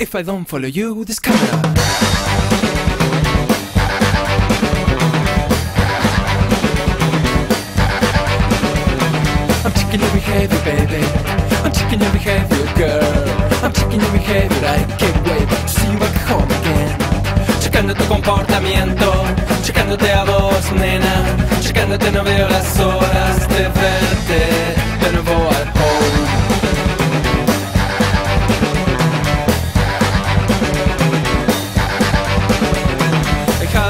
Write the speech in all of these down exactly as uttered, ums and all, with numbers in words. If I don't follow you with this camera, I'm checking your behavior, baby. I'm checking your behavior, girl. I'm checking your behavior. I can't wait to see you back home again. Checando tu comportamiento, checándote a vos, nena. Checándote no veo las horas de verte de nuevo al home.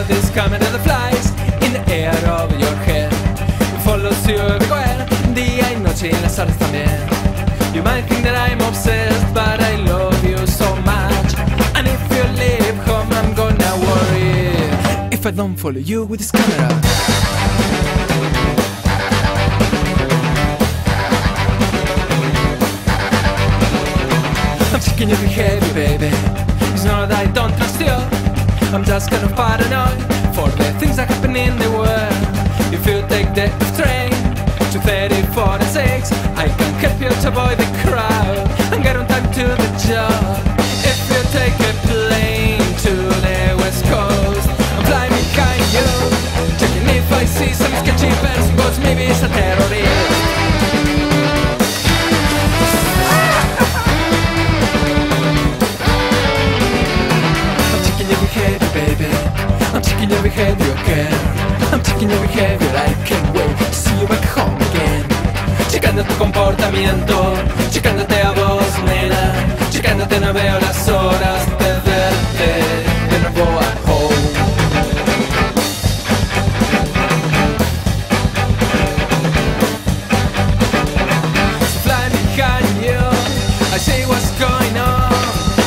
This camera that flies in the air of your head, it follows you everywhere, día y noche y en las horas también. You might think that I'm obsessed, but I love you so much. And if you leave home, I'm gonna worry. If I don't follow you with this camera, I'm checking your behavior, baby. It's not that I don't trust you, I'm just kind of paranoid for the things that happen in the world. If you take the train to thirty, forty, six, I can help you to avoid the crowd and get on time to the job. If you take a plane to the west coast and fly me behind you, checking if I see some sketchy person, because maybe it's a terrorist. I'm checking your behavior, girl. I'm checking your behavior. I can't wait to see you back home again. Checando tu comportamiento, checándote a vos, nena. Checándote no veo las horas de verte de nuevo at home. So fly behind you, I see what's going on.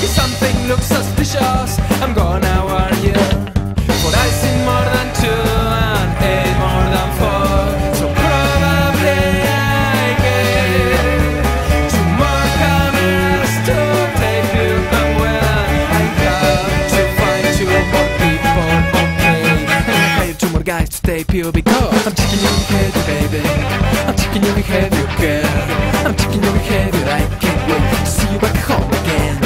If something looks suspicious, I'm gonna warn you. Guys to tape you because I'm checking your behavior, baby. I'm checking your behavior, girl. I'm checking your behavior. I can't wait to see you back home again.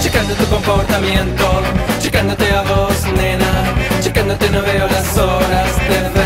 Checando tu comportamiento, checándote a vos, nena. Checándote no veo las horas de ver.